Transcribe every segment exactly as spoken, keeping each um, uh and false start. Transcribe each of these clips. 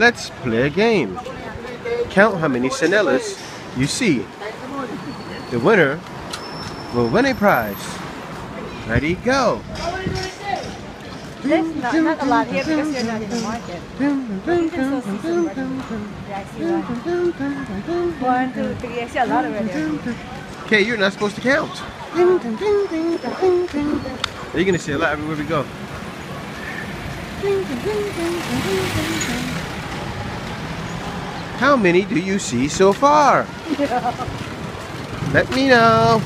Let's play a game. Count how many tsinelas you see. The winner will win a prize. Ready, go! There's not, not a lot here because you're not in the market. One, two, three, I see a lot already. Okay, you're not supposed to count. You're gonna see a lot everywhere we go. How many do you see so far? Let me know.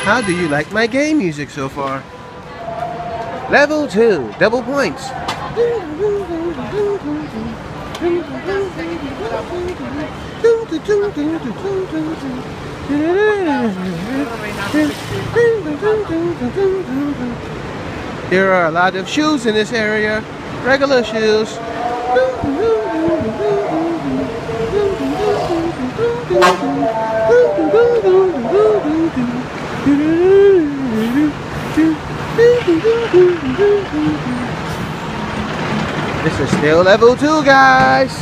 How do you like my game music so far? Level two, double points. There are a lot of shoes in this area, regular shoes. This is still level two, guys.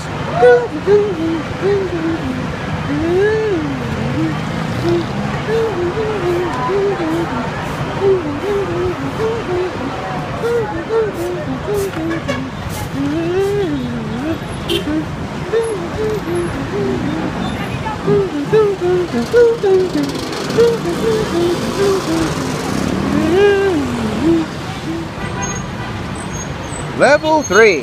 Level three.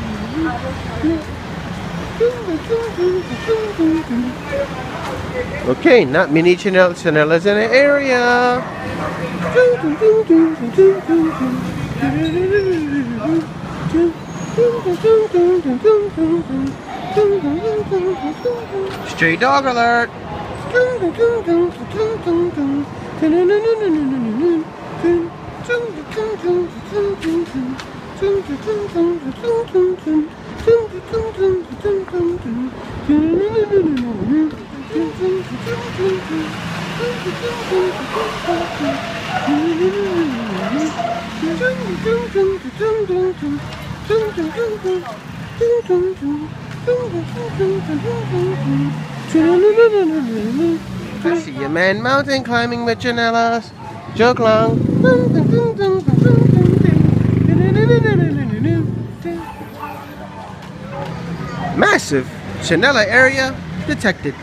Okay, not many tsinelas in the area. Stray dog alert! I see a man mountain climbing with tsinelas. Joke long. Massive tsinela area detected.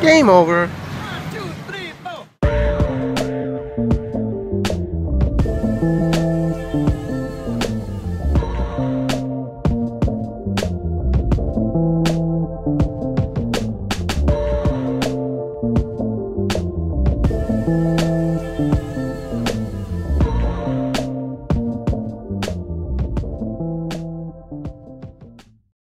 Game over.